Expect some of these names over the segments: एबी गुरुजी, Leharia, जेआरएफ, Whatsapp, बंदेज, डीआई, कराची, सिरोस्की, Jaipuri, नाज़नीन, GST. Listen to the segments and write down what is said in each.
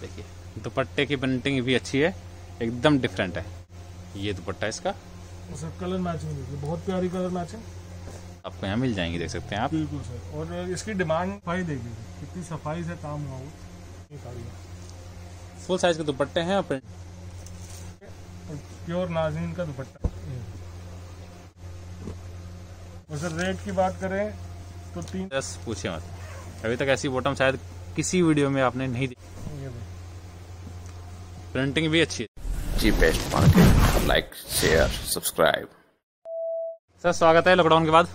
देखिए दुपट्टे की प्रिंटिंग भी अच्छी है, एकदम डिफरेंट है। ये दुपट्टा इसका कलर मैचिंग बहुत प्यारी कलर मैचिंग आपको यहाँ मिल जाएंगी, देख सकते हैं आप। बिल्कुल सर, और इसकी डिमांड सफाई देखिए कितनी सफाई से काम हुआ हो। फुल साइज के दुपट्टे हैं और प्योर नाज़नीन का दुपट्टा। और सर रेट की बात करें तो 310 पूछे मत, अभी तक ऐसी बॉटम शायद किसी वीडियो में आपने नहीं देखी। प्रिंटिंग भी अच्छी है जी। Best market, like share subscribe. Sir स्वागत है लॉकडाउन के बाद।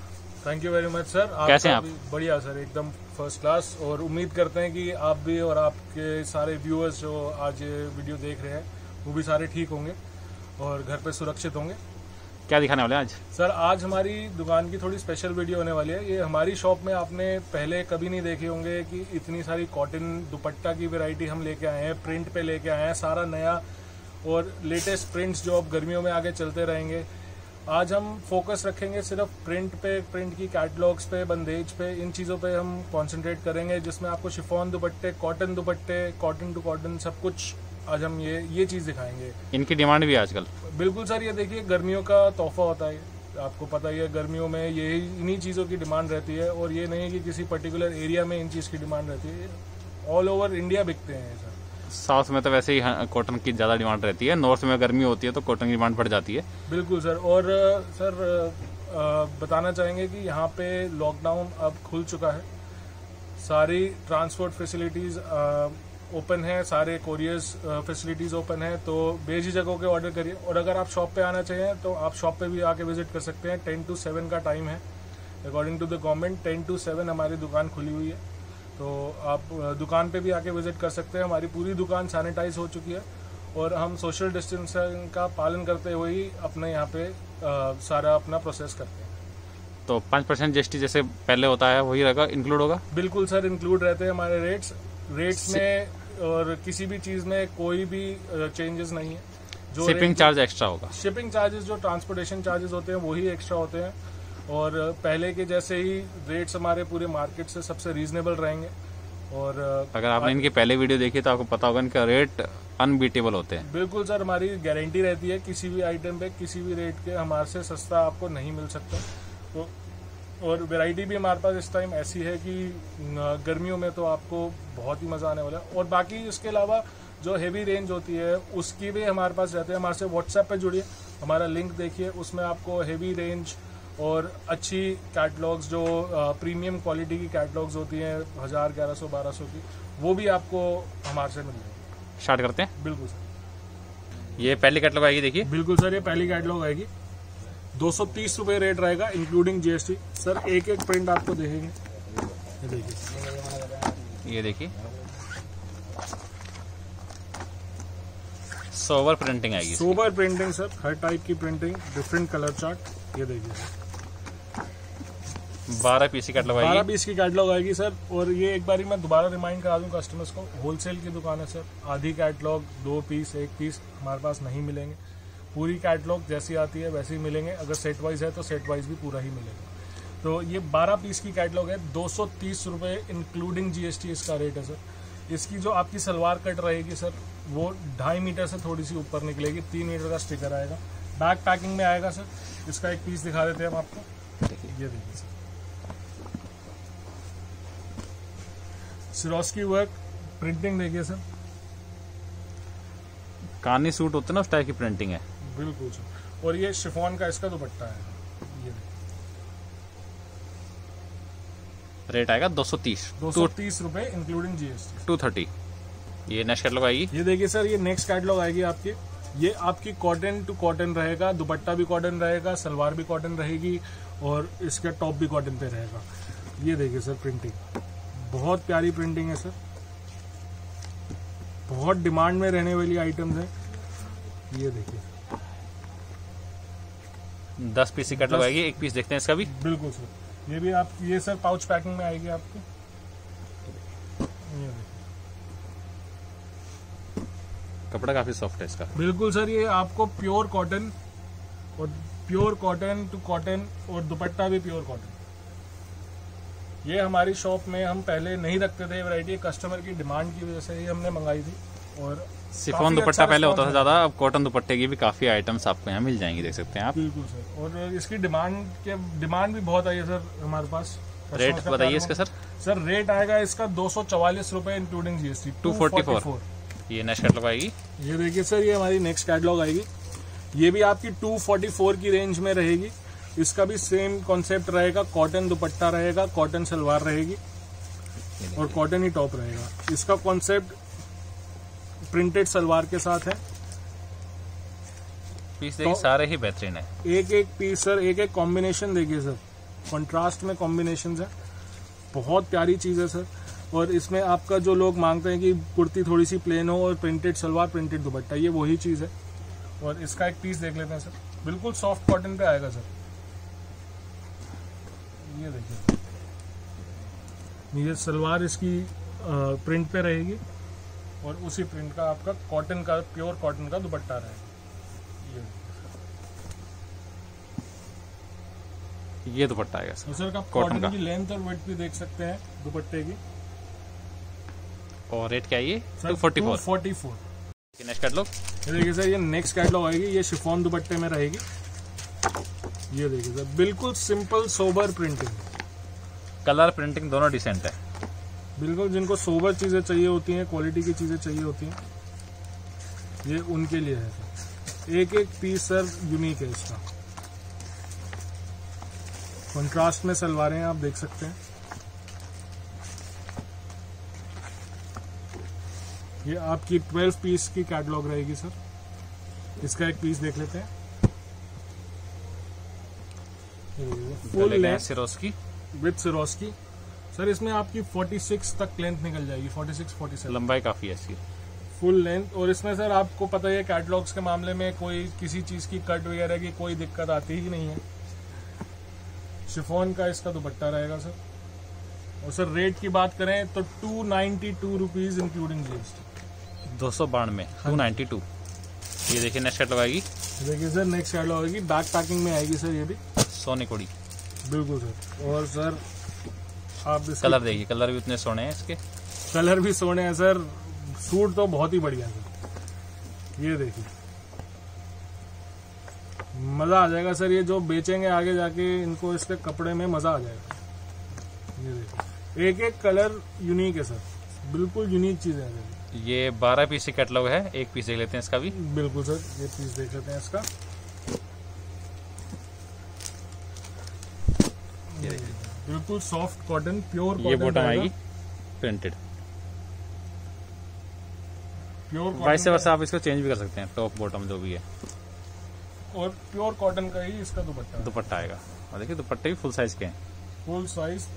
Thank you very much sir. कैसे हैं आप? बढ़िया सर, एकदम फर्स्ट क्लास। और उम्मीद करते हैं कि आप भी और आपके सारे व्यूअर्स जो आज वीडियो देख रहे हैं वो भी सारे ठीक होंगे और घर पे सुरक्षित होंगे। क्या दिखाने वाले हैं आज सर? आज हमारी दुकान की थोड़ी स्पेशल वीडियो होने वाली है। ये हमारी शॉप में आपने पहले कभी नहीं देखे होंगे कि इतनी सारी कॉटन दुपट्टा की वेराइटी हम लेके आए हैं, प्रिंट पे लेके आए हैं, सारा नया और लेटेस्ट प्रिंट्स जो अब गर्मियों में आगे चलते रहेंगे। आज हम फोकस रखेंगे सिर्फ प्रिंट पे, प्रिंट की कैटलॉग्स पे, बंदेज पे, इन चीज़ों पे हम कॉन्सेंट्रेट करेंगे, जिसमें आपको शिफॉन दुपट्टे, कॉटन टू कॉटन सब कुछ आज हम ये चीज़ दिखाएंगे। इनकी डिमांड भी आजकल। बिल्कुल सर, ये देखिए गर्मियों का तोहफा होता है, आपको पता ही है गर्मियों में यही इन्हीं चीज़ों की डिमांड रहती है। और ये नहीं है कि किसी पर्टिकुलर एरिया में इन चीज़ की डिमांड रहती है, ऑल ओवर इंडिया बिकते हैं सर। साउथ में तो वैसे ही कॉटन की ज़्यादा डिमांड रहती है, नॉर्थ में गर्मी होती है तो कॉटन की डिमांड बढ़ जाती है। बिल्कुल सर। और सर बताना चाहेंगे कि यहाँ पे लॉकडाउन अब खुल चुका है, सारी ट्रांसपोर्ट फैसिलिटीज़ ओपन है, सारे कोरियर्स फैसिलिटीज़ ओपन है, तो बेझिझक होकर ऑर्डर करिए। और अगर आप शॉप पे आना चाहिए तो आप शॉप पे भी आके विजिट कर सकते हैं। 10 to 7 का टाइम है, according to the government 10 to 7 हमारी दुकान खुली हुई है, तो आप दुकान पे भी आके विज़िट कर सकते हैं। हमारी पूरी दुकान सैनिटाइज हो चुकी है और हम सोशल डिस्टेंसिंग का पालन करते हुए ही अपने यहाँ पे सारा अपना प्रोसेस करते हैं। तो 5% GST जैसे पहले होता है वही रहेगा, इंक्लूड होगा? बिल्कुल सर, इंक्लूड रहते हैं हमारे रेट्स में, और किसी भी चीज़ में कोई भी चेंजेस नहीं है। जो शिपिंग चार्ज एक्स्ट्रा होगा, शिपिंग चार्जेस जो ट्रांसपोर्टेशन चार्जेस होते हैं वही एक्स्ट्रा होते हैं, और पहले के जैसे ही रेट्स हमारे पूरे मार्केट से सबसे रीजनेबल रहेंगे। और अगर आपने इनके पहले वीडियो देखी तो आपको पता होगा इनका रेट अनबीटेबल होते हैं। बिल्कुल सर, हमारी गारंटी रहती है किसी भी आइटम पे किसी भी रेट के हमारे से सस्ता आपको नहीं मिल सकता। तो और वैरायटी भी हमारे पास इस टाइम ऐसी है कि गर्मियों में तो आपको बहुत ही मज़ा आने वाला है। और बाकी उसके अलावा जो हेवी रेंज होती है उसकी भी हमारे पास रहते हैं। हमारे से व्हाट्सएप पर जुड़िए, हमारा लिंक देखिए, उसमें आपको हेवी रेंज और अच्छी कैटलॉग्स जो प्रीमियम क्वालिटी की कैटलॉग्स होती हैं 1000, 1100, 1200 की, वो भी आपको हमारे से मिल जाएगी। स्टार्ट करते हैं। बिल्कुल सर, ये पहली कैटलॉग आएगी, देखिए। बिल्कुल सर, ये पहली कैटलॉग आएगी। 230 रुपये रेट रहेगा इंक्लूडिंग GST। सर एक एक प्रिंट आपको देखेंगे, देखिए, ये देखिए सोबर प्रिंटिंग आएगी। सोबर प्रिंटिंग सर, हर टाइप की प्रिंटिंग, डिफरेंट कलर चार्ट, ये देखिए 12 पीस की कैटलॉग आएगी। 12 पीस की कैटलॉग आएगी सर। और ये एक बारी मैं दोबारा रिमाइंड करा दूं कस्टमर्स को, होलसेल की दुकान है सर, आधी कैटलॉग, 2 पीस, 1 पीस हमारे पास नहीं मिलेंगे। पूरी कैटलॉग जैसी आती है वैसी मिलेंगे, अगर सेट वाइज है तो सेट वाइज भी पूरा ही मिलेगा। तो ये 12 पीस की कैटलॉग है, 230 रुपये इंक्लूडिंग GST इसका रेट है सर। इसकी जो आपकी सलवार कट रहेगी सर वो 2.5 मीटर से थोड़ी सी ऊपर निकलेगी, 3 मीटर का स्टिकर आएगा, बैक पैकिंग में आएगा सर। इसका एक पीस दिखा देते हैं हम आपको, ये देखिए सर, सिरोस्की वर्क प्रिंटिंग देखिए सर, कानी सूट होता है ना उस टाइप की प्रिंटिंग है। बिल्कुल सर। और ये शिफॉन का इसका दुपट्टा है, ये रेट आएगा 230 रुपए इंक्लूडिंग GST, 230। ये नेक्स्ट कैटलॉग आएगी, ये देखिए सर, ये नेक्स्ट कैटलॉग आएगी आपकी। ये आपकी कॉटन टू कॉटन रहेगा, दुपट्टा भी कॉटन रहेगा, सलवार भी कॉटन रहेगी और इसका टॉप भी कॉटन पे रहेगा। ये देखिए सर प्रिंटिंग, बहुत प्यारी प्रिंटिंग है सर, बहुत डिमांड में रहने वाली आइटम्स है। ये देखिए 10 पीस की कैटलॉग आएगी, एक पीस देखते हैं इसका भी। बिल्कुल सर, ये भी आप, ये सर पाउच पैकिंग में आएगी आपको, ये देखिए कपड़ा काफी सॉफ्ट है इसका। बिल्कुल सर, ये आपको प्योर कॉटन और प्योर कॉटन टू कॉटन, और दुपट्टा भी प्योर कॉटन। ये हमारी शॉप में हम पहले नहीं रखते थे वैरायटी, कस्टमर की डिमांड की वजह से ही हमने मंगाई थी। और शिफॉन दुपट्टा पहले होता था ज़्यादा, अब कॉटन दुपट्टे की भी काफ़ी आइटम्स आपको यहाँ मिल जाएंगी, देख सकते हैं आप। बिल्कुल सर, और इसकी डिमांड भी बहुत आई है सर हमारे पास। रेट बताइए इसका सर। सर रेट आएगा इसका 244 रुपये इंक्लूडिंग GST, 244। ये नेक्स्ट कैटलॉग आएगी, ये देखिए सर, ये हमारी नेक्स्ट कैटलॉग आएगी। ये भी आपकी 244 की रेंज में रहेगी। इसका भी सेम कॉन्सेप्ट रहेगा, कॉटन दुपट्टा रहेगा, कॉटन सलवार रहेगी और कॉटन ही टॉप रहेगा। इसका कॉन्सेप्ट प्रिंटेड सलवार के साथ है। पीस देखिए सारे ही बेहतरीन है, एक एक पीस सर, एक एक कॉम्बिनेशन देखिए सर, कॉन्ट्रास्ट में कॉम्बिनेशन है, बहुत प्यारी चीज है सर। और इसमें आपका जो लोग मांगते हैं कि कुर्ती थोड़ी सी प्लेन हो और प्रिंटेड सलवार, प्रिंटेड दुपट्टा, ये वही चीज़ है। और इसका एक पीस देख लेते हैं सर, बिल्कुल सॉफ्ट कॉटन पे आएगा सर। ये देखिए, ये सलवार इसकी प्रिंट पे रहेगी और उसी प्रिंट का आपका कॉटन का, प्योर कॉटन का दुपट्टा रहेगा। ये दुपट्टा आएगा सर, दूसरे का कॉटन की लेंथ और विड्थ भी देख सकते हैं दुपट्टे की। और रेट क्या है ये? 244। नेक्स्ट कैटलॉग देखिए सर, ये नेक्स्ट कैटलॉग आएगी, ये शिफॉन दुपट्टे में रहेगी। ये देखिए सर, बिल्कुल simple sober printing, colour printing दोनों डिसेंट है। बिल्कुल जिनको सोबर चीज़ें चाहिए होती हैं, क्वालिटी की चीज़ें चाहिए होती हैं, ये उनके लिए है सर। एक एक पीस सर यूनिक है, इसका कंट्रास्ट में सलवारें आप देख सकते हैं। ये आपकी 12 पीस की कैटलॉग रहेगी सर। इसका एक पीस देख लेते हैं, full length with सिरोस्की sir. इसमें आपकी 46 तक लेंथ निकल जाएगी, 46-47 लंबाई काफ़ी है इसकी, फुल लेंथ। और इसमें सर आपको पता ही है कैटलॉग्स के मामले में कोई किसी चीज़ की कट वगैरह की कोई दिक्कत आती ही नहीं है। शिफॉन का इसका दुपट्टा रहेगा सर। और सर रेट की बात करें तो 292 रुपीज़ इंक्लूडिंग GST, 292। ये देखिए नेक्स्ट कैटलॉग आएगी, देखिए सर नेक्स्ट कैटलॉग आएगी, बैक पैकिंग में आएगी सर। ये भी सोने कोड़ी, बिल्कुल सर। और सर आप कलर देखिए, कलर भी उतने सोने हैं इसके, कलर भी सोने हैं सर। सूट तो बहुत ही बढ़िया सर, ये देखिए मज़ा आ जाएगा सर। ये जो बेचेंगे आगे जाके, इनको इसके कपड़े में मज़ा आ जाएगा। ये देखिए, एक एक कलर यूनिक है सर, बिल्कुल यूनिक चीज़ है। ये 12 पीस का कैटलॉग है, एक पीस देख लेते हैं इसका भी। बिल्कुल सर, ये पीस देख लेते हैं इसका। ये बिल्कुल सॉफ्ट कॉटन, प्योर कॉटन। ये बॉटम आएगी प्रिंटेड, प्योर कॉटन। वैसे वैसे आप इसको चेंज भी कर सकते हैं, टॉप बॉटम जो भी है। और प्योर कॉटन का ही इसका दुपट्टा आएगा। और देखिए दुपट्टे भी फुल साइज के हैं, फुल साइज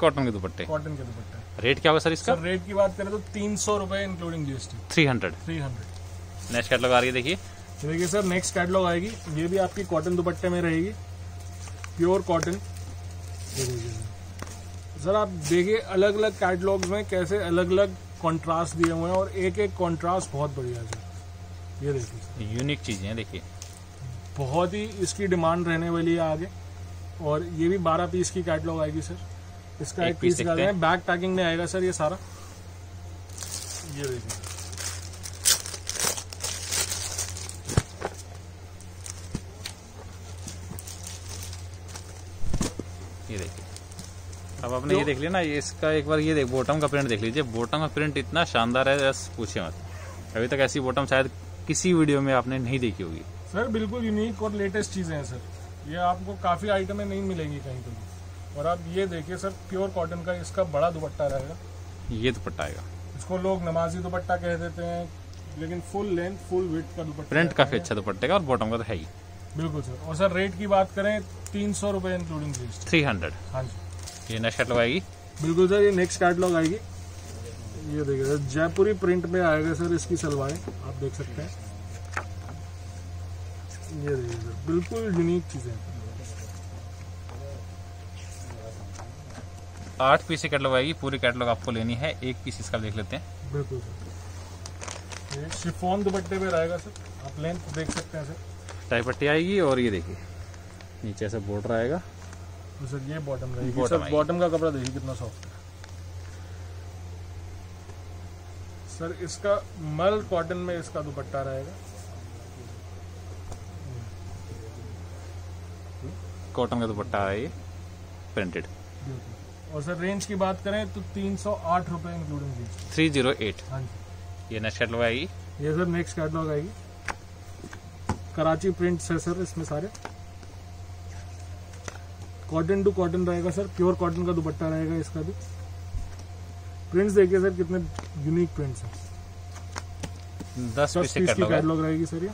कॉटन के दुपट्टे, कॉटन के दुपट्टे। रेट क्या होगा सर इसका? सर रेट की बात करें तो 300 रुपये इंक्लूडिंग GST, 300। नेक्स्ट कैटलॉग आ रही है, देखिए सर नेक्स्ट कैटलॉग आएगी। ये भी आपकी कॉटन दुपट्टे में रहेगी, प्योर कॉटन। सर आप देखिए अलग अलग कैटलॉग में कैसे अलग अलग कॉन्ट्रास्ट दिए हुए हैं और एक एक कॉन्ट्रास्ट बहुत बढ़िया है। ये देखिए यूनिक चीज़ें, देखिए बहुत ही इसकी डिमांड रहने वाली है आगे। और ये भी 12 पीस की कैटलॉग आएगी सर। इसका एक पीस निकालते हैं, बैक पैकिंग में आएगा सर ये सारा। ये देखिए अब आपने ये देख लिया ना, ये इसका एक बार ये देख बॉटम का प्रिंट देख लीजिए। बॉटम का प्रिंट इतना शानदार है बस पूछे मत, अभी तक ऐसी बॉटम शायद किसी वीडियो में आपने नहीं देखी होगी सर। बिल्कुल यूनिक और लेटेस्ट चीज़ें हैं सर, ये आपको काफ़ी आइटमें नहीं मिलेंगी कहीं पर भी। और आप ये देखिए सर, प्योर कॉटन का इसका बड़ा दुपट्टा रहेगा। ये दुपट्टा आएगा, इसको लोग नमाजी दुपट्टा कह देते हैं, लेकिन फुल लेंथ फुल विड्थ का दुपट्टा, प्रिंट काफी अच्छा दुपट्टे का और बॉटम का तो है ही। बिल्कुल सर। और सर रेट की बात करें 300 रुपये इंक्लूडिंग GST, 300। हाँ जी। ये नेक्स्ट कैटलॉग आएगी, बिल्कुल सर ये नेक्स्ट कैटलॉग आएगी। ये देखिए सर जयपुरी प्रिंट में आएगा सर, इसकी सलवारें आप देख सकते हैं। ये देखिए सर बिल्कुल यूनिक चीज़ें। 8 पीस की कैटलॉग आएगी, पूरी कैटलॉग आपको लेनी है। एक पीस इसका देख लेते हैं, बिल्कुल सर ये शिफॉन दुपट्टे पे रहेगा सर। आप लेंथ देख सकते हैं सर, टाई पट्टी आएगी। और ये देखिए नीचे ऐसा बॉर्डर आएगा सर ये बॉटम रहेगी सर, बॉटम का कपड़ा देखिए कितना सॉफ्ट है सर। इसका मल कॉटन में इसका दुपट्टा रहेगा, कॉटन का दुपट्टा है ये प्रिंटेड। और सर रेंज की बात करें तो 308 रुपए इंक्लूडिंग जीएसटी 308। हाँ जी ये नेक्स्ट कैटलॉग आएगी, ये सर नेक्स्ट कैटलॉग आएगी। कराची प्रिंट्स है सर इसमें सारे, कॉटन टू कॉटन रहेगा सर, प्योर कॉटन का दुपट्टा रहेगा इसका भी। प्रिंट्स देखिए सर कितने यूनिक प्रिंट्स हैं। 10 पीस की कैटलॉग रहेगी सर ये।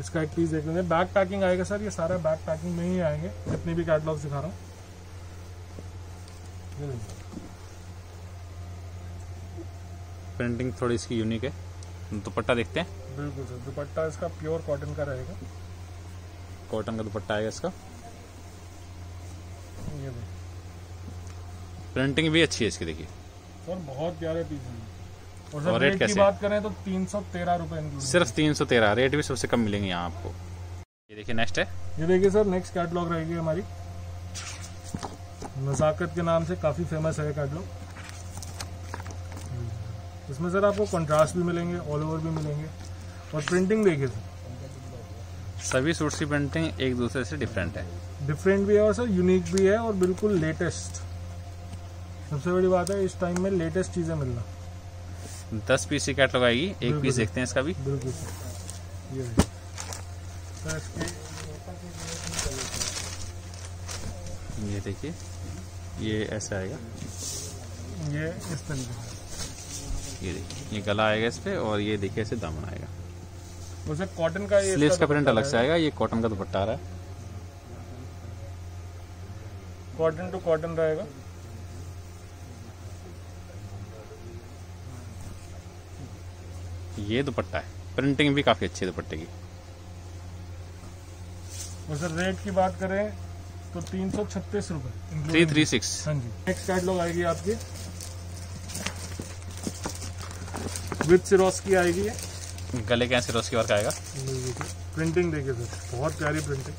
इसका एक पीस देख लेंगे, बैक पैकिंग आएगा सर, ये सारा बैक पैकिंग में ही आएंगे जितने भी कैटलॉग्स दिखा रहा हूँ। प्रिंटिंग थोड़ी इसकी यूनिक है। दुपट्टा देखते हैं, बिल्कुल सर दुपट्टा इसका प्योर कॉटन का रहेगा, कॉटन का दुपट्टा आएगा इसका। ये प्रिंटिंग भी अच्छी है इसकी देखिए सर, बहुत प्यारे पीस हैं। और सर रेट की बात करें तो 313 रुपए, सिर्फ 313। रेट भी सबसे कम मिलेंगे यहाँ आपको। ये देखिए नेक्स्ट है, ये देखिए सर नेक्स्ट कैटलॉग रहेगी हमारी, नजाकत के नाम से काफी फेमस है कैटलॉग। इसमें सर आपको कंट्रास्ट भी मिलेंगे, ऑल ओवर भी मिलेंगे। और प्रिंटिंग देखिए सर, सभी सूट्स की प्रिंटिंग एक दूसरे से डिफरेंट है, डिफरेंट भी है और सर यूनिक भी है और बिल्कुल लेटेस्ट। सबसे बड़ी बात है इस टाइम में लेटेस्ट चीजें मिलना। 10 पीस की कैटलॉग आएगी, एक पीस देखते हैं इसका भी। बिल्कुल ये सर, ये देखिए ये ऐसा आएगा, ये इस तरीके, ये देखिए ये गला आएगा इस पे और ये देखिए ऐसे दामन आएगा। वैसे कॉटन का ये स्लीव्स का प्रिंट अलग से आएगा, ये कॉटन का दुपट्टा आ रहा है, कॉटन टू कॉटन रहेगा। ये दुपट्टा है, प्रिंटिंग भी काफी अच्छी है दुपट्टे की। और सर रेट की बात करें तो 336 रुपए 336। हाँ जी नेक्स्ट कैटलॉग आएगी आपकी विद सिरोस्की आएगी, गले के सिरोस्की वर्क आएगा। प्रिंटिंग देखिए सर, बहुत प्यारी प्रिंटिंग।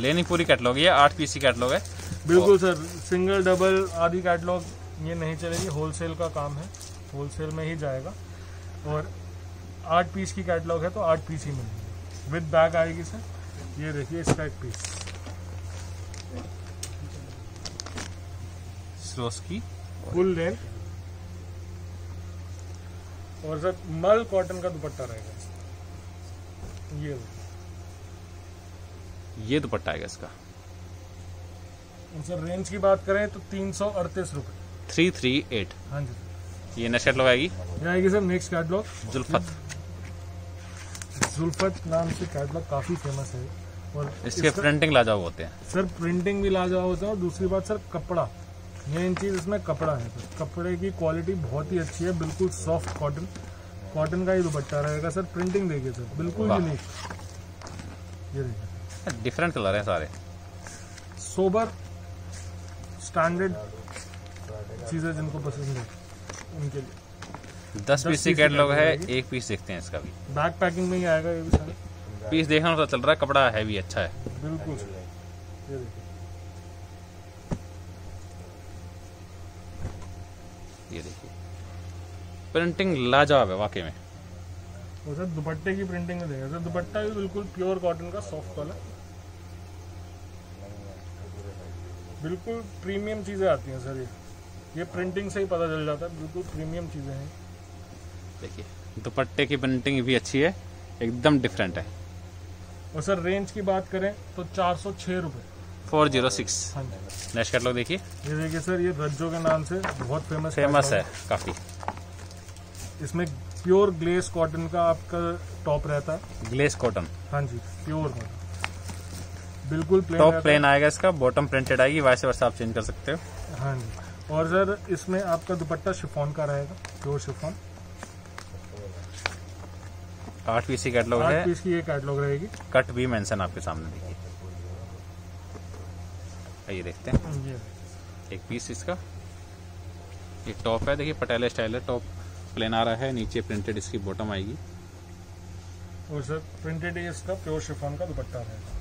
लेनी पूरी कैटलॉग ये 8 पीस की कैटलॉग है। बिल्कुल सर सिंगल डबल आदि कैटलॉग ये नहीं चलेगी, होलसेल का काम है, होलसेल में ही जाएगा। और 8 पीस की कैटलॉग है तो 8 पीस ही मिलेगी। विद बैग आएगी सर, ये देखिए इसका एक पीस सिरोस्की फुल लेंथ। और सर मल कॉटन का दुपट्टा रहेगा, ये दुपट्टा आएगा इसका। सर रेंज की बात करें तो 338 रुपए 338। हाँ जी ये नेक्स्ट कैटलॉग आएगी, ये आएगी सर नेक्स्ट कैटलॉग जुल्फत नाम से कैटलॉग काफी फेमस है। और इसके प्रिंटिंग लाजवाब होते हैं सर, प्रिंटिंग भी लाजवाब होता है। और दूसरी बात सर कपड़ा, मेन चीज इसमें कपड़ा है सर, कपड़े की क्वालिटी बहुत ही अच्छी है, बिल्कुल सॉफ्ट कॉटन, कॉटन का ही दुपट्टा रहेगा सर। प्रिंटिंग देखिए सर बिल्कुल यूनिक, ये देखिए डिफरेंट कलर है सारे, सोबर स्टैंडर्ड चीजें जिनको पसंद है उनके लिए। 10 पीस की कैटलॉग है, एक पीस देखते हैं इसका भी, बैक पैकिंग में ही आएगा ये भी सारा। पीस देखना तो चल रहा है, कपड़ा है भी अच्छा है बिल्कुल। ये देखिए, ये देखिए प्रिंटिंग लाजवाब है वाकई में। तो सर दुपट्टे की प्रिंटिंग में देखिए सर, दुपट्टा भी बिल्कुल प्योर कॉटन का सॉफ्ट वाला, बिल्कुल प्रीमियम चीजें आती हैं सर। ये प्रिंटिंग से ही पता चल जाता है, बिल्कुल प्रीमियम चीजें हैं। देखिए दुपट्टे की प्रिंटिंग भी अच्छी है, एकदम डिफरेंट है। और सर रेंज की बात करें तो 406 रुपए 406। नेक्स्ट कैटलॉग देखिए, ये देखिए सर ये रज्जो के नाम से बहुत फेमस है काफी। इसमें प्योर ग्लेस कॉटन का आपका टॉप रहता है, ग्लेस कॉटन। हाँ जी प्योर कॉटन बिल्कुल प्लेन, टॉप प्लेन आएगा इसका, बॉटम प्रिंटेड आएगी, वैसे वैसे आप चेंज कर सकते हो। हाँ जी और सर इसमें आपका दुपट्टा शिफॉन का रहेगा, प्योर शिफॉन। 8 पीस की कैटलॉग है, 8 पीस की ये कैटलॉग रहेगी। कट भी मेंशन आपके सामने देखिए, ये देखते हैं ये। एक पीस इसका ये टॉप है, देखिए पटियाला स्टाइल है, टॉप प्लेन आ रहा है, नीचे प्रिंटेड इसकी बॉटम आएगी। और सर प्रिंटेड इसका प्योर शिफॉन का दुपट्टा रहेगा।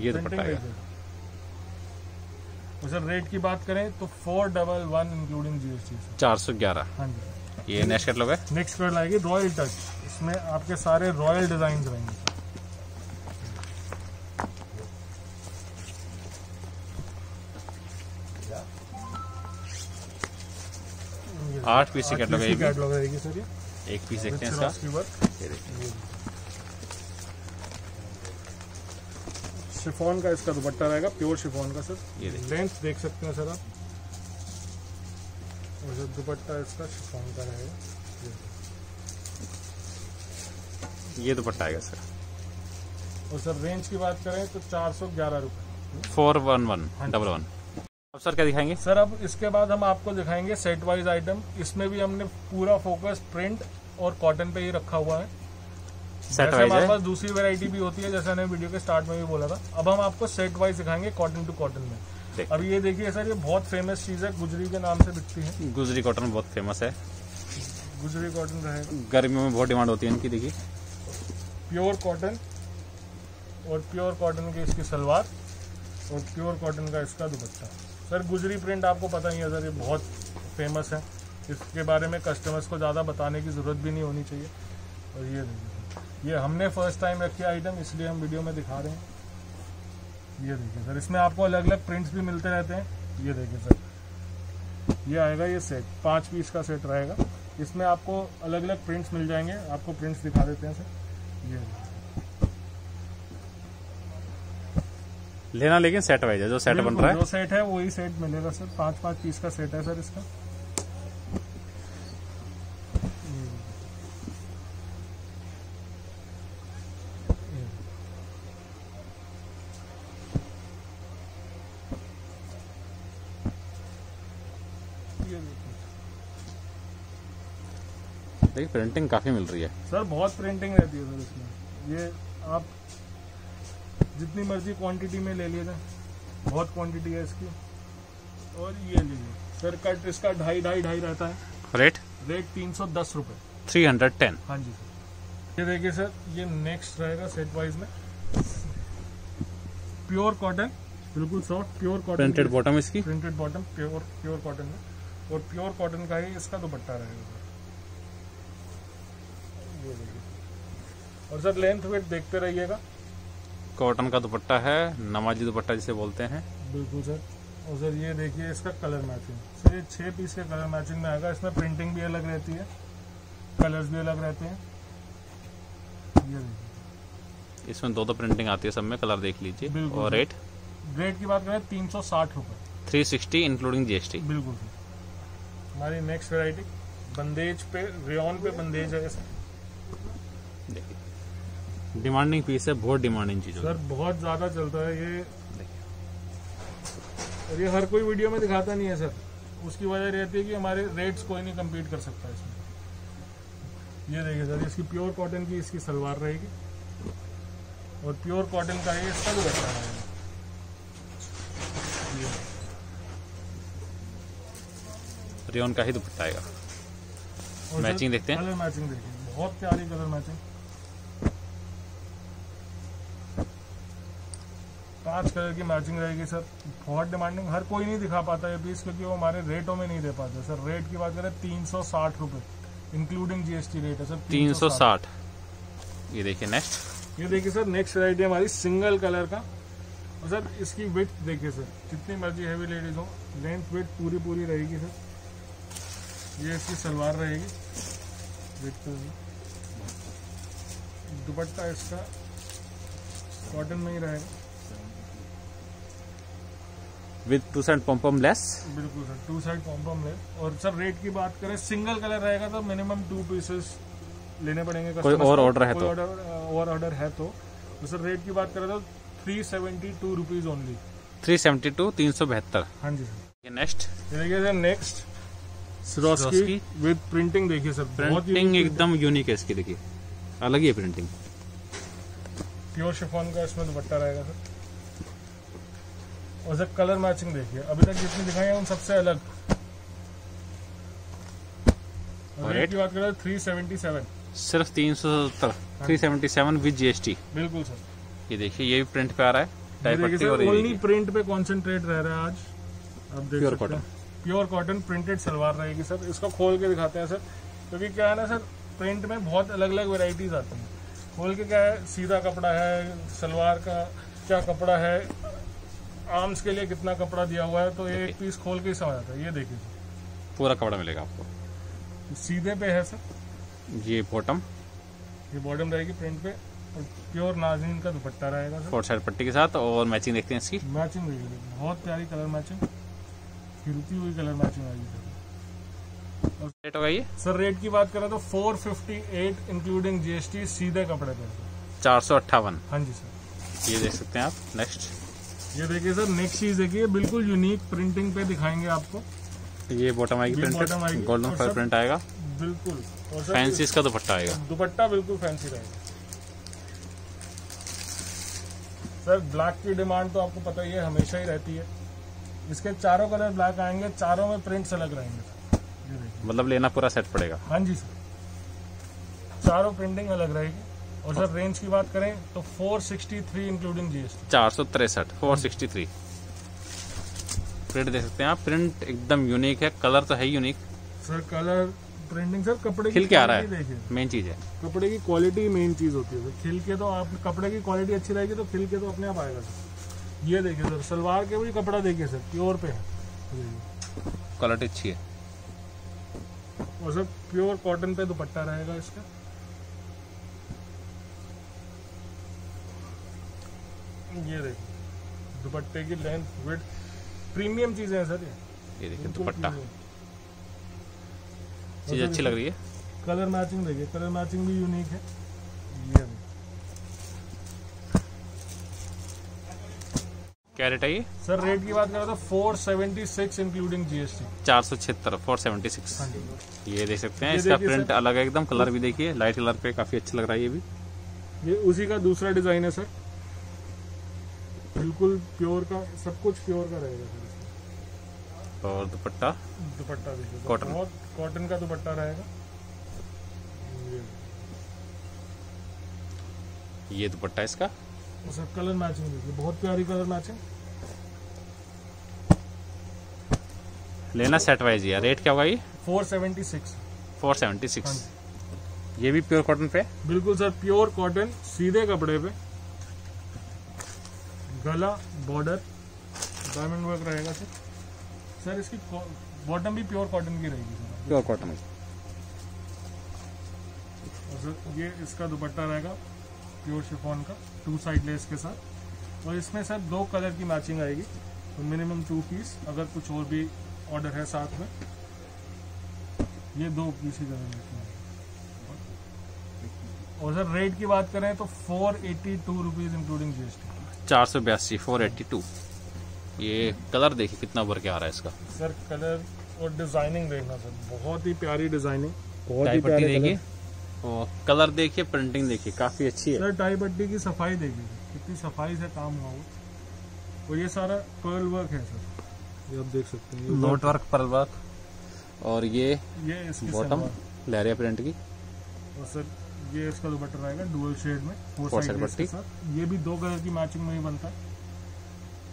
ये दुपट्टा आएगा। सर रेट की बात करें तो 411 इंक्लूडिंग जीएसटी 411। हाँ जी, ये नेक्स्ट कैटलॉग है। नेक्स्ट कैटलॉग आएगी रॉयल टच, इसमें आपके सारे रॉयल डिजाइन रहेंगे। आठ पीस कैटलॉग रहेगी सर। ये एक पीस देखते हैं इसका। शिफॉन का इसका दुपट्टा रहेगा, प्योर शिफॉन का सर। ये लेंथ देख सकते हैं सर आप। और दुपट्टा इसका शिफॉन का रहेगा, ये दुपट्टा आएगा सर। और सर रेंज की बात करें तो 411 रुपये 411। अब सर क्या दिखाएंगे सर? अब इसके बाद हम आपको दिखाएंगे सेट वाइज आइटम। इसमें भी हमने पूरा फोकस प्रिंट और कॉटन पे ही रखा हुआ है। सेट वाइज हमारे पास दूसरी वैरायटी भी होती है, जैसे हमने वीडियो के स्टार्ट में भी बोला था। अब हम आपको सेट वाइज दिखाएंगे कॉटन टू कॉटन में। अब ये देखिए सर, ये बहुत फेमस चीज है, गुजरी के नाम से बिकती है। गुजरी कॉटन बहुत फेमस है। गुजरी कॉटन रहेगा, गर्मियों में बहुत डिमांड होती है इनकी। देखिए प्योर कॉटन, और प्योर कॉटन की इसकी सलवार और प्योर कॉटन का इसका दुपट्टा। सर गुजरी प्रिंट आपको पता ही है सर, ये बहुत फेमस है। इसके बारे में कस्टमर्स को ज़्यादा बताने की ज़रूरत भी नहीं होनी चाहिए। और ये हमने फर्स्ट टाइम रखी आइटम, इसलिए हम वीडियो में दिखा रहे हैं। ये देखिए सर, इसमें आपको अलग अलग प्रिंट्स भी मिलते रहते हैं। ये देखिए सर, ये आएगा ये सेट 5 पीस का सेट रहेगा। इसमें आपको अलग अलग प्रिंट्स मिल जाएंगे। आपको प्रिंट्स दिखा देते हैं सर। ये लेना, लेकिन सेट वाइज है, जो सेट बन रहा है, जो सेट है वही सेट मिलेगा सर। 5-5 पीस का सेट है सर इसका। देखिए प्रिंटिंग काफी मिल रही है सर, बहुत प्रिंटिंग रहती है सर इसमें। ये आप जितनी मर्जी क्वांटिटी में ले लिए ना, बहुत क्वांटिटी है इसकी। और ये ले लीजिए सर, कट इसका ढाई रहता है। रेट 310 रुपये 310। हाँ जी सर, ये देखिए सर, ये नेक्स्ट रहेगा सेट वाइज में। प्योर कॉटन, बिल्कुल soft pure cotton, printed bottom इसकी, प्रिंटेड बॉटम प्योर कॉटन में, और प्योर कॉटन का ही इसका दुपट्टा रहेगा। ये देखिए, और सर लेंथ वेट देखते रहिएगा। कॉटन का दुपट्टा है, नमाजी दुपट्टा जिसे बोलते हैं। बिल्कुल सर। और सर ये देखिए इसका कलर मैचिंग सर, ये 6 पीस के कलर मैचिंग में आएगा। इसमें प्रिंटिंग भी अलग रहती है, कलर्स भी अलग रहते हैं। ये देखिए इसमें 2-2 प्रिंटिंग आती है सब में, कलर देख लीजिए। और रेट की बात करें 360 रुपये 360 इंक्लूडिंग जीएसटी। बिल्कुल सर। हमारी नेक्स्ट वेराइटी बंदेज पे, रेयन पे बंदेज है। देखिए डिमांडिंग पीस है, बहुत डिमांडिंग चीज सर, बहुत ज्यादा चलता है ये। और ये हर कोई वीडियो में दिखाता नहीं है सर, उसकी वजह रहती है कि हमारे रेट्स कोई नहीं कम्पीट कर सकता इसमें। ये देखिए सर, इसकी प्योर कॉटन की इसकी सलवार रहेगी, और प्योर कॉटन का ये इसका दुपट्टा रहेगा। रेयन का ही दुपट्टा आएगा। मैचिंग देखते हैं, कलर मैचिंग देखिए, बहुत प्यारी कलर मैचिंग। 5 कलर की मैचिंग रहेगी सर, बहुत डिमांडिंग। हर कोई नहीं दिखा पाता ये पीस, क्योंकि वो हमारे रेटों में नहीं दे पाते सर। रेट की बात करें 360 रुपये इंक्लूडिंग जीएसटी रेट है सर 360। ये देखिए नेक्स्ट, ये देखिए सर नेक्स्ट वैरायटी हमारी सिंगल कलर का। और सर इसकी विड्थ देखिए सर, जितनी मर्जी हैवी लेडीज हो, लेंथ विड्थ पूरी रहेगी सर। ये इसकी सलवार रहेगी, दुपट्टा इसका कॉटन में ही रहेगा। With 2 side pompom lace. बिल्कुल सर, 2 साइड पॉम्पम लेस। और सर रेट की बात करें, सिंगल कलर रहेगा तो मिनिमम 2 पीसेस लेने पड़ेंगे। कोई और ऑर्डर है तो सर रेट की बात करें तो 372 रुपीज ओनली 372 372। हाँ जी सर, नेक्स्ट देखिए sir, next सिरोस्की with printing. देखिए सर प्रिंटिंग एकदम यूनिक है इसकी, देखिए अलग ही है प्रिंटिंग। प्योर शिफॉन का इसमें दुपट्टा रहेगा सर। और सर कलर मैचिंग देखिए, अभी तक जितने दिखाए हैं उन सबसे अलग। रेट की बात करें 377 सिर्फ 370 377 विद जीएसटी। बिल्कुल सर। ये देखिए ये भी प्रिंट पे आ रहा है। ओनली प्रिंट पे कॉन्सेंट्रेट रह रहा है आज, आप देख सकते हैं प्योर कॉटन प्रिंटेड सलवार रहेगी सर। इसको खोल के दिखाते हैं सर, क्योंकि क्या है ना सर, प्रिंट में बहुत अलग अलग वेराइटीज आती हैं। खोल के क्या है, सीधा कपड़ा है, सलवार का क्या कपड़ा है, आर्म्स के लिए कितना कपड़ा दिया हुआ है, तो ये एक पीस खोल के ही समझ आता है। ये देखिए पूरा कपड़ा मिलेगा आपको। सीधे पे है सर ये बॉटम रहेगी प्रिंट पे, प्योर नाज़रीन का दुपट्टा रहेगा सर, फोर साइड पट्टी के साथ। और मैचिंग देखते हैं इसकी, मैचिंग बहुत प्यारी कलर मैचिंग, खिलती हुई कलर मैचिंग आएगी सर। और रेट होगा ये सर, रेट की बात करें तो 458 इंक्लूडिंग जीएसटी सीधे कपड़े पे 458। हाँ जी सर, ये देख सकते हैं आप। नेक्स्ट ये देखिए सर, नेक्स्ट चीज देखिए बिल्कुल यूनिक प्रिंटिंग पे दिखाएंगे आपको। ये बॉटम आएगी, गोल्डन कलर प्रिंट आएगा बिल्कुल, फैंसी इसका दुपट्टा आएगा, दुपट्टा बिल्कुल फैंसी रहेगा सर। ब्लैक की डिमांड तो आपको पता ही है, हमेशा ही रहती है। इसके चारों कलर ब्लैक आएंगे, चारों में प्रिंट्स अलग रहेंगे, मतलब लेना पूरा सेट पड़ेगा। हाँ जी सर, चारों प्रिंटिंग अलग रहेगी। और सर रेंज की बात करें तो 463 इंक्लूडिंग जीएसटी 463 463। प्रिंट देख सकते हैं आप, प्रिंट एकदम यूनिक है, कलर तो है unique sir, colour printing sir कपड़े खिल के आ रहा है, मेन चीज है कपड़े की क्वालिटी, मेन चीज होती है खिल के। तो आप कपड़े की क्वालिटी अच्छी रहेगी तो खिल के तो अपने आप आएगा सर। ये देखिए सर, सलवार के भी कपड़ा देखिए सर, प्योर पे है, क्वालिटी अच्छी है। और सर प्योर कॉटन पे दुपट्टा रहेगा इसका। ये देखिए दुपट्टे की लेंथ विड्थ, प्रीमियम चीजें हैं सर। ये देखिए दुपट्टा, चीज अच्छी लग रही है। कलर मैचिंग देखिए, कलर मैचिंग भी यूनिक है। ये क्या रेट है ये सर? रेट की बात करें तो 476 इंक्लूडिंग जीएसटी 476 476। ये देख सकते हैं, इसका प्रिंट अलग है एकदम, कलर भी देखिए लाइट कलर पे काफी अच्छा लग रहा है। ये भी ये उसी का दूसरा डिजाइन है सर, बिल्कुल प्योर का, सब कुछ प्योर का रहेगा सर। और दुपट्टा देखिए कॉटन, बहुत कॉटन का दुपट्टा रहेगा। ये दुपट्टा इसका, और सब कलर मैचिंग देखिए, बहुत प्यारी कलर मैचिंग। लेना सेट वाइज है। रेट क्या होगा ये 476 476। ये भी प्योर कॉटन पे, बिल्कुल सर प्योर कॉटन सीधे कपड़े पे, गला बॉर्डर डायमंड वर्क रहेगा सर। सर इसकी बॉटम भी प्योर कॉटन की रहेगी सर, प्योर कॉटन। और सर ये इसका दुपट्टा रहेगा प्योर शिफॉन का, टू साइड लेस के साथ। और इसमें सर 2 कलर की मैचिंग आएगी, तो मिनिमम 2 पीस, अगर कुछ और भी ऑर्डर है साथ में। ये 2 पीस ही रहेंगे। और सर रेट की बात करें तो 482 रुपीज इंक्लूडिंग जीएसटी 482 482। ये कलर देखिए कितना भर के आ रहा है इसका सर, कलर और डिजाइनिंग देखना सर, बहुत ही प्यारी डिजाइनिंग, बहुत ही प्यारी देखिए। और कलर देखिए, प्रिंटिंग देखिए काफी अच्छी है सर। टाई पट्टी की सफाई देखिए कितनी सफाई से काम हुआ हो। और ये सारा पर्ल वर्क है सर, ये आप देख सकते हैं, नोट वर्क पर्ल वर्क। और ये बॉटम लहरिया प्रिंट की। और सर ये इसका दुपट्टा रहेगा डुअल शेड में, 4 साइड पट्टी। ये भी 2 कलर की मैचिंग में ही बनता है,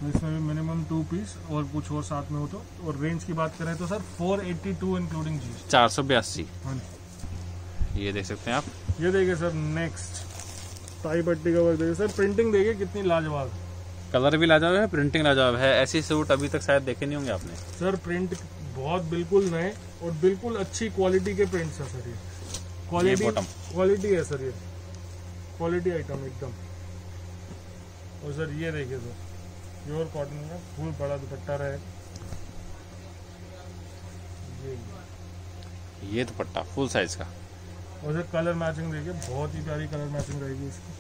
इसमें भी मिनिमम 2 पीस और कुछ और साथ में हो तो। और रेंज की बात करें तो सर 482 इंक्लूडिंग जीएसटी 482। ये देख सकते हैं आप। ये देखिए सर, नेक्स्ट टाई पट्टी का वर्क देखिए सर, प्रिंटिंग देखिए कितनी लाजवाब, कलर भी लाजवाब है, प्रिंटिंग लाजवाब है। ऐसी सूट अभी तक शायद देखे नहीं होंगे आपने सर। प्रिंट बहुत बिल्कुल नए और बिल्कुल अच्छी क्वालिटी के प्रिंट्स है सर। ये क्वालिटी है सर, ये क्वालिटी आइटम एकदम। और सर ये देखिए सर, प्योर कॉटन का फुल बड़ा दुपट्टा रहेगा, ये दुपट्टा फुल साइज का। और सर कलर मैचिंग देखिए, बहुत ही प्यारी कलर मैचिंग रहेगी इसकी।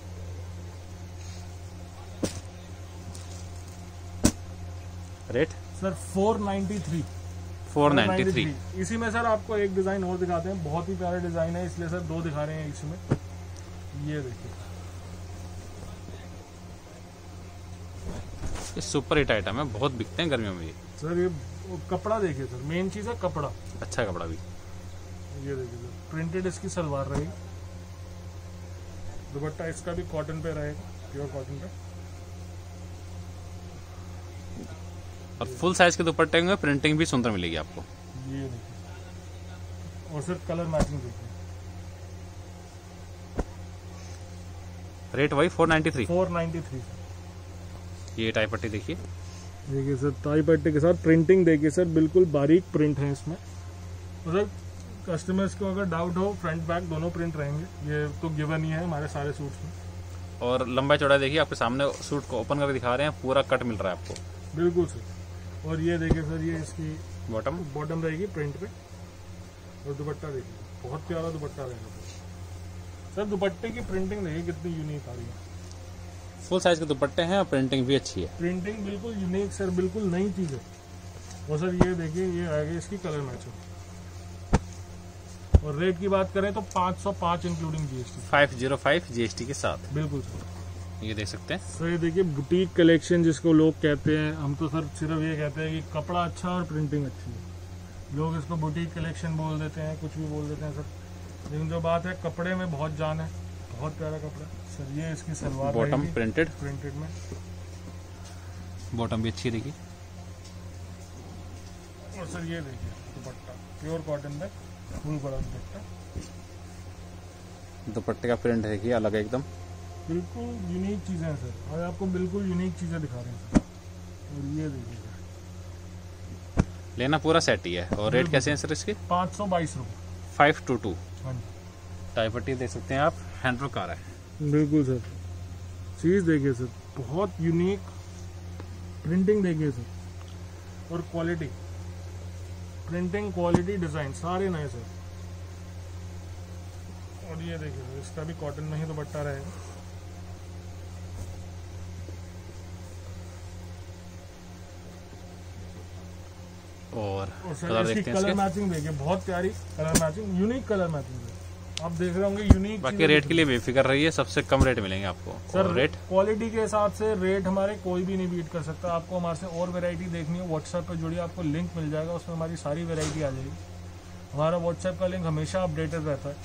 Rate sir 493। इसी में सर आपको एक डिजाइन और दिखाते हैं, बहुत ही प्यारा डिजाइन है, इसलिए सर 2 दिखा रहे हैं इसमें। ये देखिए सुपर हिट आइटम है, बहुत बिकते हैं गर्मियों में ये सर। ये कपड़ा देखिए सर, मेन चीज है कपड़ा, अच्छा कपड़ा भी। ये देखिए सर, प्रिंटेड इसकी सलवार रहेगी, दुपट्टा इसका भी कॉटन पे रहेगा, प्योर कॉटन पे। और फुल साइज के दुपट्टे में प्रिंटिंग भी सुंदर मिलेगी आपको। ये देखिए, और सिर्फ कलर मैचिंग देखिए। रेट वही 493। 493। ये टाई पट्टी देखिए, देखिए सर टाई पट्टी के साथ प्रिंटिंग देखिए सर, बिल्कुल बारीक प्रिंट है इसमें। तो सर कस्टमर्स को अगर डाउट हो, फ्रंट बैक दोनों प्रिंट रहेंगे, ये तो गिवन ही है हमारे सारे सूट्स में। और लंबाई चौड़ाई देखिए, आपके सामने सूट को ओपन करके दिखा रहे हैं, पूरा कट मिल रहा है आपको। बिल्कुल सर। और ये देखिए सर, ये इसकी बॉटम रहेगी प्रिंट पे, और दुपट्टा देखिए, बहुत प्यारा दुपट्टा रहेगा सर। दुपट्टे की प्रिंटिंग देखिए कितनी यूनिक आ रही है। फुल साइज के दुपट्टे हैं और प्रिंटिंग भी अच्छी है। प्रिंटिंग बिल्कुल यूनिक सर, बिल्कुल नई चीज़ है। और सर ये देखिए, ये आगे इसकी कलर मैचिंग। और रेट की बात करें तो 505 इंक्लूडिंग जीएसटी, 505 जीएसटी के साथ। बिल्कुल सर, ये देख सकते हैं। सर ये देखिए बुटीक कलेक्शन जिसको लोग कहते हैं, हम तो सर सिर्फ ये कहते हैं कि कपड़ा अच्छा और प्रिंटिंग अच्छी है। लोग इसको बुटीक कलेक्शन बोल देते हैं, कुछ भी बोल देते हैं सर, लेकिन जो बात है कपड़े में बहुत जान है, बहुत प्यारा कपड़ा सर। ये इसकी सलवार बॉटम प्रिंटेड में, बॉटम भी अच्छी रहेगी। और सर ये देखिए दुपट्टा प्योर कॉटन में, फुल बड़ा दुपट्टा, दुपट्टे का प्रिंट देखिए अलग है एकदम, बिल्कुल यूनिक चीज़ें हैं सर। और आपको बिल्कुल यूनिक चीज़ें दिखा रहे हैं सर। और ये देखिए, लेना पूरा सेट ही है। और रेट कैसे हैं सर इसके? 522 रुपये, 522। टाई पट्टी देख सकते हैं आप, हैंडवर्क आ रहा है। बिल्कुल सर, चीज़ देखिए सर, बहुत यूनिक प्रिंटिंग देखिए सर। और क्वालिटी, प्रिंटिंग क्वालिटी डिज़ाइन सारे नए सर। और ये देखिए सर, इसका भी कॉटन में ही दुपट्टा रहेगा। और कलर देखते हैं इसके, कलर मैचिंग देखिए, बहुत प्यारी colour matching, unique colour matching है। आप देख रहे होंगे यूनिक। बाकी रेट के लिए बेफिक्र रहिए, सबसे कम रेट मिलेंगे आपको सर। रेट क्वालिटी के हिसाब से रेट हमारे कोई भी नहीं बीट कर सकता। आपको हमारे से और वैरायटी देखनी है, व्हाट्सएप पर जुड़िए, आपको लिंक मिल जाएगा, उसमें हमारी सारी वैरायटी आ जाएगी। हमारा व्हाट्सएप का लिंक हमेशा अपडेटेड रहता है,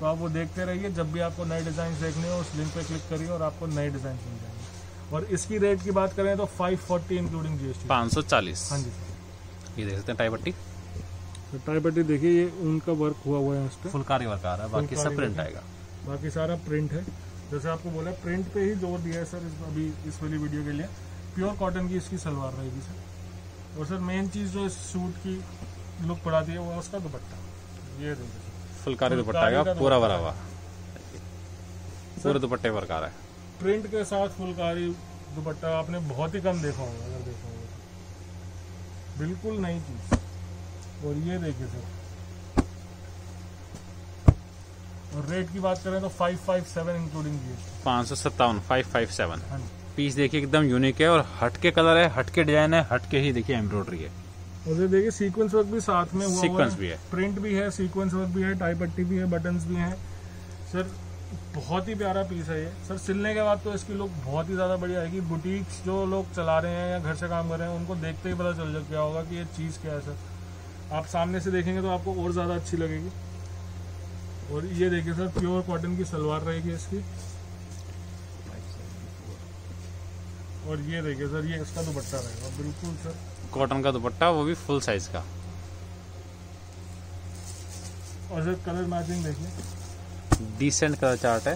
तो आप वो देखते रहिए। जब भी आपको नए डिज़ाइन देखने हो, उस लिंक पर क्लिक करिए और आपको नए डिज़ाइन मिल जाएंगे। और इसकी रेट की बात करें तो 540 इंक्लूडिंग जीएसटी, 540। हाँ जी। ये देख सकते हैं टाई पट्टी। टाई पट्टी देखिए, ये उनका वर्क हुआ हुआ है इस पर, फुलकारी वर्क आ रहा है, बाकी सब प्रिंट आएगा। बाकी सारा प्रिंट है, जैसे आपको बोला प्रिंट पे ही जोर दिया है सर अभी इस वाली वीडियो के लिए। प्योर कॉटन की इसकी सलवार रहेगी सर। और सर मेन चीज़ जो इस सूट की लुक बढ़ाती है वो है उसका दुपट्टा। ये देखिए फुलकारी दुपट्टा आएगा, पूरा भरा हुआ, पूरे दुपट्टे वर्क आ रहा है। प्रिंट के साथ फुलकारी दुपट्टा आपने बहुत ही कम देखा होगा, अगर देखा होगा बिल्कुल नई चीज। और ये देखिए सर, और रेट की बात करें तो 557 इंक्लूडिंग जीएसटी, 557, 557। पीस देखिए एकदम यूनिक है, और हटके कलर है, हटके डिजाइन है, हटके ही देखिए एम्ब्रॉयडरी है। और देखिए सीक्वेंस वर्क भी साथ में हुआ, सीक्वेंस भी है, प्रिंट भी है, सीक्वेंस वर्क भी है, टाई पट्टी भी है, बटन्स भी हैं सर। बहुत ही प्यारा पीस है ये सर। सिलने के बाद तो इसकी लुक बहुत ही ज़्यादा बढ़िया आएगी। बुटीक्स जो लोग चला रहे हैं या घर से काम कर रहे हैं, उनको देखते ही पता चल गया होगा कि ये चीज़ क्या है सर। आप सामने से देखेंगे तो आपको और ज़्यादा अच्छी लगेगी। और ये देखिए सर, प्योर कॉटन की सलवार रहेगी इसकी। और ये देखिए सर, ये इसका दुपट्टा रहेगा, बिल्कुल सर कॉटन का दुपट्टा, वो भी फुल साइज़ का। और सर कलर मैचिंग देखिए, डिसेंट कलर चार्ट है।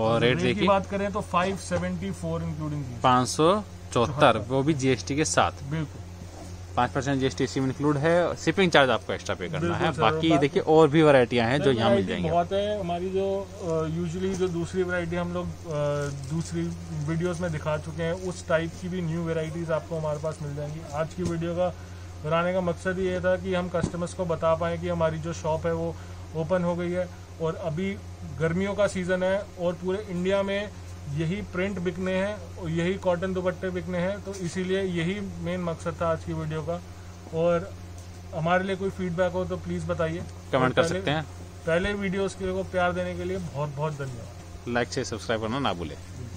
और रेट देखिए बात करें तो 574 इंक्लूडिंग, 574, वो भी जीएसटी के साथ। बिल्कुल 5% जीएसटी इसमें इंक्लूड है। शिपिंग चार्ज आपको एक्स्ट्रा पे करना है। बाकी देखिए और भी वैरायटियां हैं जो यहाँ मिल जाएंगी। बहुत है हमारी जो यूजुअली जो दूसरी वैरायटी हम लोग दूसरी वीडियोस में दिखा चुके हैं, उस टाइप की भी न्यू वैरायटीज आपको हमारे पास मिल जाएंगी। आज की वीडियो का बनाने का मकसद ये था कि हम कस्टमर्स को बता पाएँ कि हमारी जो शॉप है वो ओपन हो गई है। और अभी गर्मियों का सीज़न है और पूरे इंडिया में यही प्रिंट बिकने हैं और यही कॉटन दुपट्टे बिकने हैं, तो इसीलिए यही मेन मकसद था आज की वीडियो का। और हमारे लिए कोई फीडबैक हो तो प्लीज़ बताइए, कमेंट कर सकते हैं। पहले वीडियोज़ के लिए प्यार देने के लिए बहुत बहुत धन्यवाद। लाइक से सब्सक्राइब करना ना भूलें।